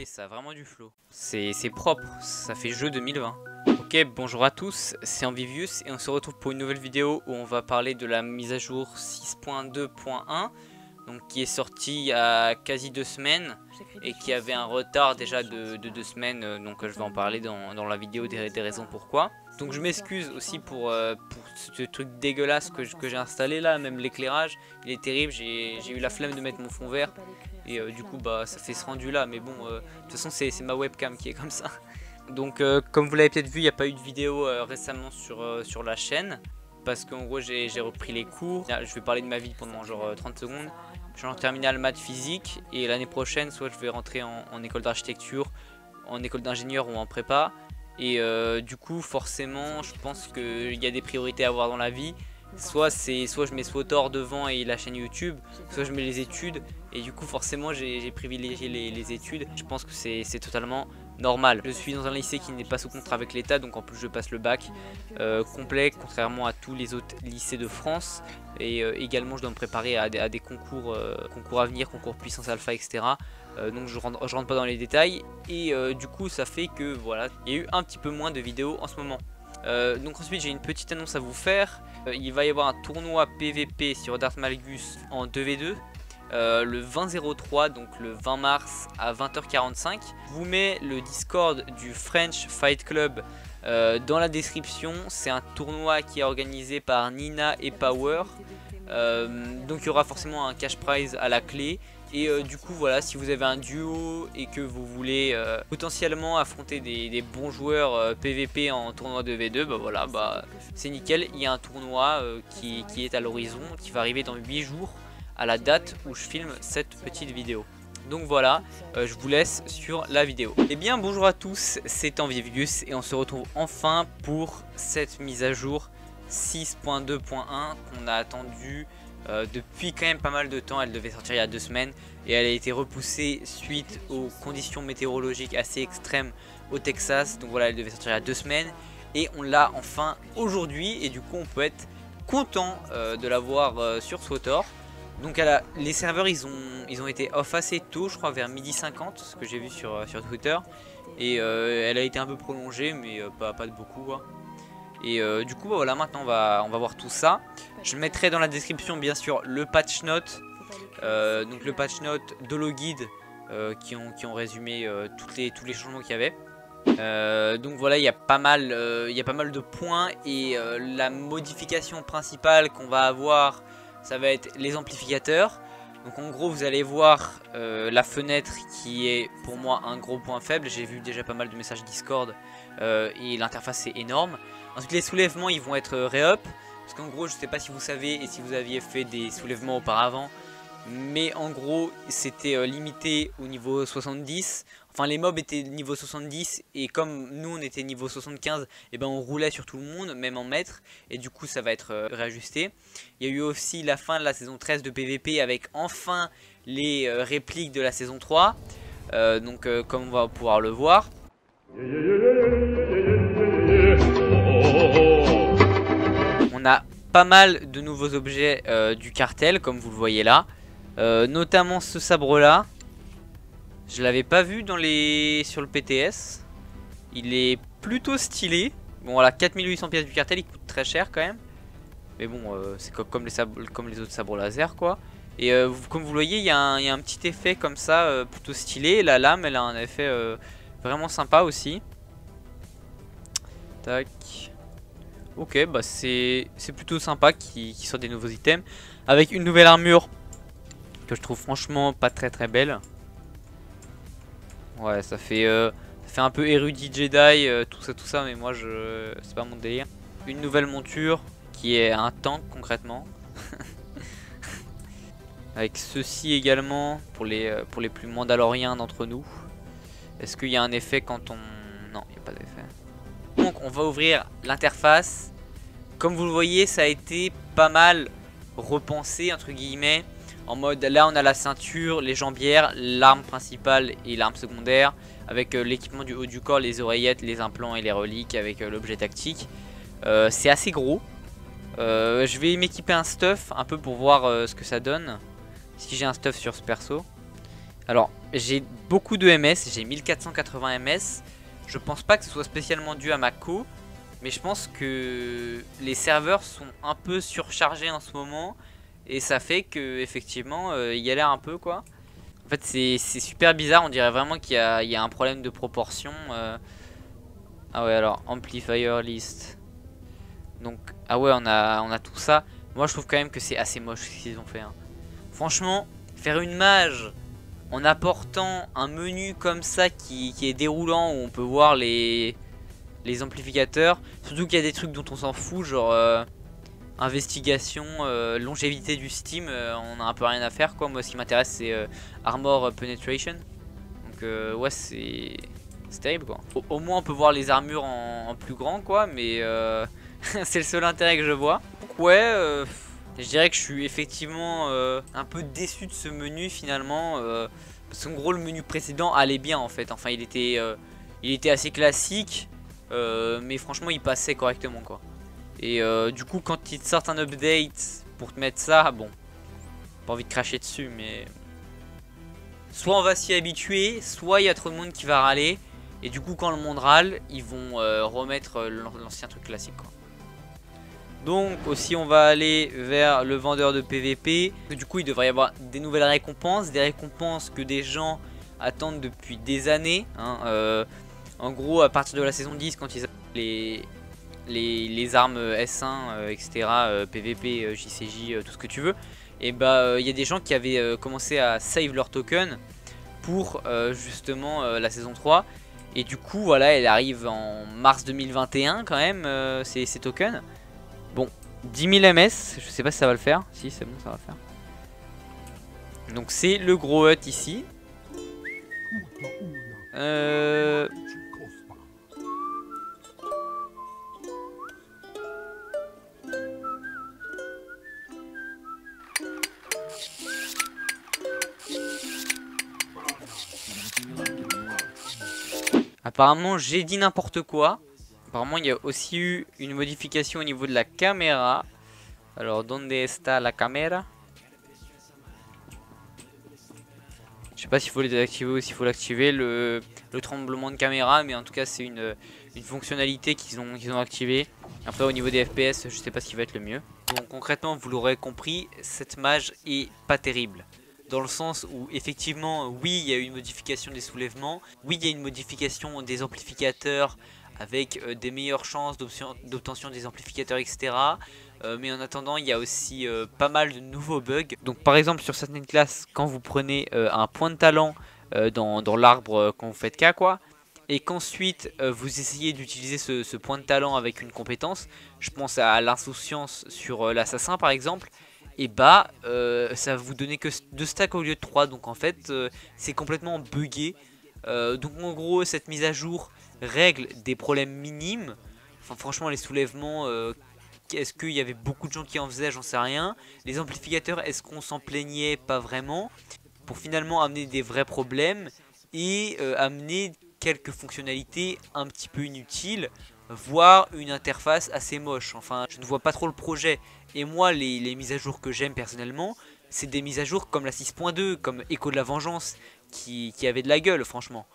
stylé, ça a vraiment du flow. C'est propre, ça fait jeu 2020. Ok, bonjour à tous, c'est Envivius et on se retrouve pour une nouvelle vidéo où on va parler de la mise à jour 6.2.1, donc qui est sortie il y a quasi 2 semaines et qui avait un retard déjà de 2 semaines, donc je vais en parler dans la vidéo des raisons pourquoi. Donc je m'excuse aussi pour ce truc dégueulasse que j'ai installé là, même l'éclairage, il est terrible, j'ai eu la flemme de mettre mon fond vert et du coup bah ça fait ce rendu là, mais bon, de toute façon c'est ma webcam qui est comme ça. Donc comme vous l'avez peut-être vu, il n'y a pas eu de vidéo récemment sur la chaîne, parce qu'en gros j'ai repris les cours. Là, je vais parler de ma vie pendant genre 30 secondes. Je suis en terminale maths physique et l'année prochaine soit je vais rentrer en école d'architecture, en école d'ingénieur ou en prépa. Et du coup, forcément, je pense qu'il y a des priorités à avoir dans la vie. Soit je mets SWTOR devant et la chaîne YouTube, soit je mets les études. Et du coup, forcément, j'ai privilégié les études. Je pense que c'est totalement normal. Je suis dans un lycée qui n'est pas sous contrat avec l'État, donc en plus, je passe le bac complet, contrairement à tous les autres lycées de France. Et également, je dois me préparer à des concours, concours à venir, concours puissance alpha, etc. Donc je rentre pas dans les détails. Et du coup, ça fait que voilà, il y a eu un petit peu moins de vidéos en ce moment. Donc ensuite j'ai une petite annonce à vous faire. Il va y avoir un tournoi PVP sur Darth Malgus en 2v2 le 20/03, donc le 20 mars à 20h45. Je vous mets le Discord du French Fight Club dans la description. C'est un tournoi qui est organisé par Nina et Power. Donc il y aura forcément un cash prize à la clé. Et du coup voilà, si vous avez un duo et que vous voulez potentiellement affronter des bons joueurs PVP en tournoi 2v2, bah voilà, bah, c'est nickel. Il y a un tournoi qui est à l'horizon, qui va arriver dans 8 jours à la date où je filme cette petite vidéo. Donc voilà, je vous laisse sur la vidéo. Et bien bonjour à tous, c'est Envivius et on se retrouve enfin pour cette mise à jour 6.2.1 qu'on a attendue depuis quand même pas mal de temps. Elle devait sortir il y a 2 semaines et elle a été repoussée suite aux conditions météorologiques assez extrêmes au Texas. Donc voilà, elle devait sortir il y a 2 semaines et on l'a enfin aujourd'hui, et du coup on peut être content de l'avoir sur SWTOR. Donc les serveurs ils ont été off assez tôt, je crois vers 12h50, ce que j'ai vu sur Twitter, et elle a été un peu prolongée mais pas de beaucoup quoi. Et du coup voilà, maintenant on va voir tout ça. Je mettrai dans la description bien sûr le patch note, donc le patch note d'Hologuide qui ont résumé tous les changements qu'il y avait. Donc voilà, il y a pas mal de points, et la modification principale qu'on va avoir, ça va être les amplificateurs. Donc en gros vous allez voir la fenêtre qui est pour moi un gros point faible. J'ai vu déjà pas mal de messages Discord et l'interface est énorme. Ensuite les soulèvements ils vont être réup, parce qu'en gros je sais pas si vous savez et si vous aviez fait des soulèvements auparavant, mais en gros c'était limité au niveau 70. Enfin les mobs étaient niveau 70 et comme nous on était niveau 75, et ben on roulait sur tout le monde, même en mètres, et du coup ça va être réajusté. Il y a eu aussi la fin de la saison 13 de PVP avec enfin les répliques de la saison 3, donc comme on va pouvoir le voir. On a pas mal de nouveaux objets du cartel comme vous le voyez là, notamment ce sabre là. Je l'avais pas vu sur le PTS. Il est plutôt stylé. Bon voilà, 4800 pièces du cartel, il coûte très cher quand même. Mais bon, c'est comme les autres sabres laser quoi. Et comme vous le voyez, il y a un petit effet comme ça, plutôt stylé. Et la lame, elle a un effet vraiment sympa aussi. Tac. Ok, bah c'est plutôt sympa qu'il sorte des nouveaux items. Avec une nouvelle armure que je trouve franchement pas très belle. Ouais, ça fait un peu érudit Jedi, tout ça, mais moi c'est pas mon délire. Une nouvelle monture qui est un tank concrètement. Avec ceci également pour les plus mandaloriens d'entre nous. Est-ce qu'il y a un effet quand on... Non, il n'y a pas d'effet. Donc on va ouvrir l'interface. Comme vous le voyez, ça a été pas mal repensé entre guillemets. En mode là on a la ceinture, les jambières, l'arme principale et l'arme secondaire, avec l'équipement du haut du corps, les oreillettes, les implants et les reliques, avec l'objet tactique. C'est assez gros. Je vais m'équiper un stuff un peu pour voir ce que ça donne, si j'ai un stuff sur ce perso. Alors, j'ai beaucoup de MS, j'ai 1480 MS. Je pense pas que ce soit spécialement dû à ma co, mais je pense que les serveurs sont un peu surchargés en ce moment. Et ça fait que effectivement, il y a l'air un peu quoi. En fait, c'est super bizarre, on dirait vraiment qu'il y a un problème de proportion. Ah ouais, alors, amplifier list. Donc, ah ouais, on a tout ça. Moi, je trouve quand même que c'est assez moche ce qu'ils ont fait. Hein. Franchement, faire une mage en apportant un menu comme ça qui est déroulant, où on peut voir les amplificateurs. Surtout qu'il y a des trucs dont on s'en fout, genre investigation, longévité du Steam, on a un peu rien à faire quoi. Moi, ce qui m'intéresse, c'est Armor Penetration. Donc, ouais, c'est terrible quoi. Au moins, on peut voir les armures en plus grand quoi, mais c'est le seul intérêt que je vois. Donc, ouais. Je dirais que je suis effectivement un peu déçu de ce menu finalement. Parce qu'en gros le menu précédent allait bien en fait. Enfin il était assez classique. Mais franchement il passait correctement quoi. Et du coup quand ils te sortent un update pour te mettre ça, bon, pas envie de cracher dessus mais... Soit on va s'y habituer, soit il y a trop de monde qui va râler. Et du coup quand le monde râle, ils vont remettre l'ancien truc classique quoi. Donc aussi on va aller vers le vendeur de PVP. Du coup il devrait y avoir des nouvelles récompenses. Des récompenses que des gens attendent depuis des années hein. En gros à partir de la saison 10, quand ils avaient les armes S1 etc PVP, JCJ, tout ce que tu veux, et bah il y a des gens qui avaient commencé à save leur token pour justement la saison 3. Et du coup voilà, elle arrive en mars 2021 quand même, ces tokens. Bon, 10 000 MS, je sais pas si ça va le faire. Si, c'est bon, ça va le faire. Donc c'est le gros hut ici. Apparemment j'ai dit n'importe quoi. Apparemment il y a aussi eu une modification au niveau de la caméra. Alors, donde está la caméra? Je sais pas s'il faut les désactiver ou s'il faut l'activer, le tremblement de caméra, mais en tout cas c'est une fonctionnalité qu'ils ont activée. Après au niveau des FPS, je sais pas ce qui va être le mieux. Donc concrètement vous l'aurez compris, cette mage est pas terrible. Dans le sens où effectivement oui il y a eu une modification des soulèvements, oui il y a une modification des amplificateurs, avec des meilleures chances d'obtention des amplificateurs, etc. Mais en attendant, il y a aussi pas mal de nouveaux bugs. Donc par exemple, sur certaines classes, quand vous prenez un point de talent dans l'arbre, quand vous faites K, quoi, et qu'ensuite vous essayez d'utiliser ce point de talent avec une compétence, je pense à l'insouciance sur l'assassin par exemple, et bah ça va vous donner que 2 stacks au lieu de 3. Donc en fait, c'est complètement buggé. Donc en gros, cette mise à jour règle des problèmes minimes. Enfin franchement les soulèvements, est-ce qu'il y avait beaucoup de gens qui en faisaient, j'en sais rien. Les amplificateurs, est-ce qu'on s'en plaignait? Pas vraiment. Pour finalement amener des vrais problèmes et amener quelques fonctionnalités un petit peu inutiles, voire une interface assez moche. Enfin je ne vois pas trop le projet. Et moi les mises à jour que j'aime personnellement, c'est des mises à jour comme la 6.2, comme Echo de la Vengeance qui avait de la gueule franchement.